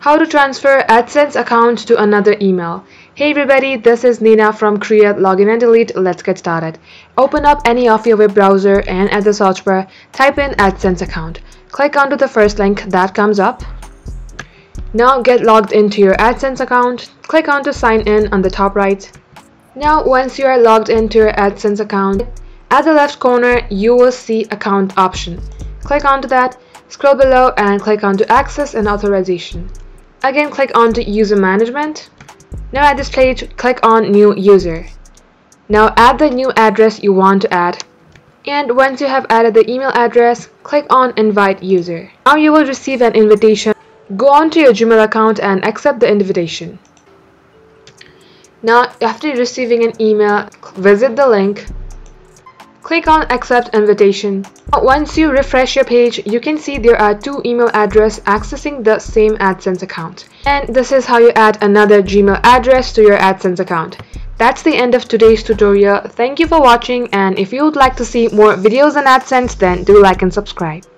How to transfer AdSense account to another email. Hey everybody, this is Nina from Create Login and Delete. Let's get started. Open up any of your web browser and at the search bar, type in AdSense account. Click onto the first link that comes up. Now get logged into your AdSense account. Click on to sign in on the top right. Now once you are logged into your AdSense account, at the left corner you will see account option. Click onto that, scroll below and click onto access and authorization. Again, click on to user management. Now at this page, click on new user. Now add the new address you want to add. And once you have added the email address, click on invite user. Now you will receive an invitation. Go on to your Gmail account and accept the invitation. Now after receiving an email, visit the link. Click on accept invitation. Once you refresh your page, you can see there are two email addresses accessing the same AdSense account. And this is how you add another Gmail address to your AdSense account. That's the end of today's tutorial. Thank you for watching, and if you would like to see more videos on AdSense, then do like and subscribe.